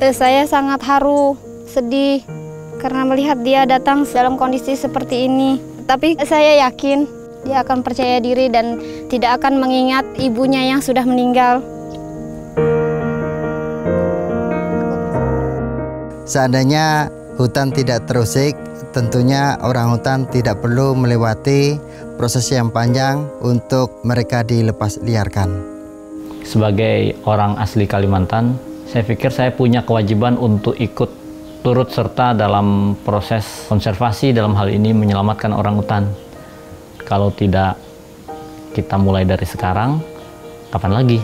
Saya sangat haru, sedih karena melihat dia datang dalam kondisi seperti ini. Tapi saya yakin dia akan percaya diri dan tidak akan mengingat ibunya yang sudah meninggal. Seandainya hutan tidak terusik, tentunya orang hutan tidak perlu melewati proses yang panjang untuk mereka dilepas liarkan. Sebagai orang asli Kalimantan, saya pikir saya punya kewajiban untuk ikut turut serta dalam proses konservasi, dalam hal ini menyelamatkan orang hutan. Kalau tidak kita mulai dari sekarang, kapan lagi?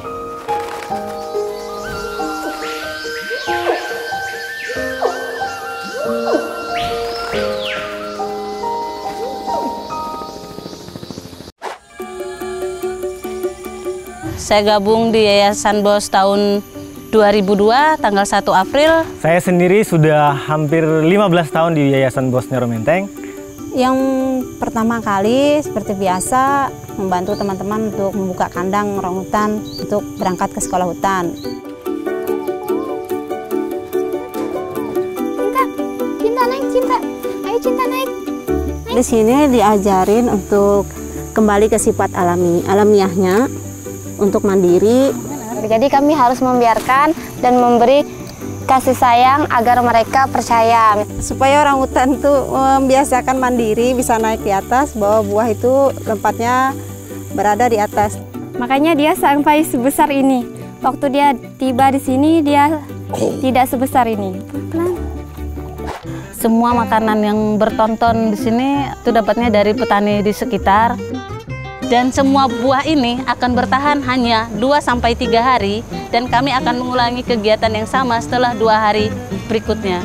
Saya gabung di Yayasan Bos tahun 2002, tanggal 1 April. Saya sendiri sudah hampir 15 tahun di Yayasan Bos Nyaru Menteng. Yang pertama kali, seperti biasa, membantu teman-teman untuk membuka kandang orang hutan untuk berangkat ke sekolah hutan. Cinta, cinta naik, cinta. Ayo cinta naik. Di sini diajarin untuk kembali ke sifat alamiahnya, untuk mandiri. Jadi kami harus membiarkan dan memberi kasih sayang agar mereka percaya. Supaya orang hutan itu membiasakan mandiri, bisa naik di atas, bahwa buah itu tempatnya berada di atas. Makanya dia sampai sebesar ini. Waktu dia tiba di sini, dia tidak sebesar ini. Pelan. Semua makanan yang bertonton di sini itu dapatnya dari petani di sekitar. Dan semua buah ini akan bertahan hanya 2-3 hari, dan kami akan mengulangi kegiatan yang sama setelah 2 hari berikutnya.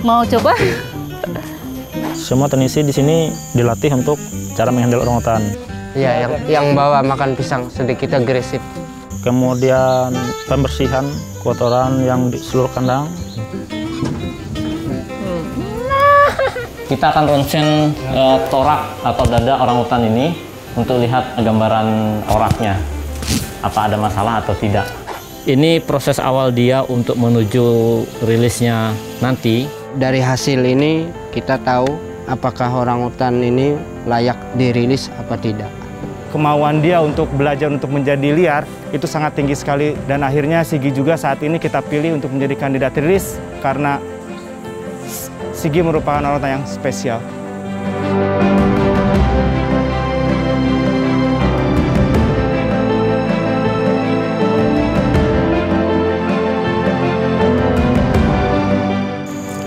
Mau coba? Semua teknisi di sini dilatih untuk cara menghandle orang hutan. Iya, yang bawa makan pisang sedikit agresif. Kemudian pembersihan kotoran yang di seluruh kandang. Kita akan ronsen torak atau dada orang hutan ini untuk lihat gambaran toraknya, apa ada masalah atau tidak. Ini proses awal dia untuk menuju rilisnya nanti. Dari hasil ini kita tahu apakah orang hutan ini layak dirilis apa tidak. Kemauan dia untuk belajar untuk menjadi liar itu sangat tinggi sekali, dan akhirnya Sigi juga saat ini kita pilih untuk menjadi kandidat rilis karena Sigi merupakan orang yang spesial.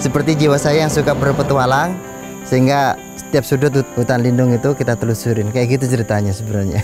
Seperti jiwa saya yang suka berpetualang, sehingga setiap sudut hutan lindung itu kita telusurin. Kayak gitu ceritanya sebenarnya.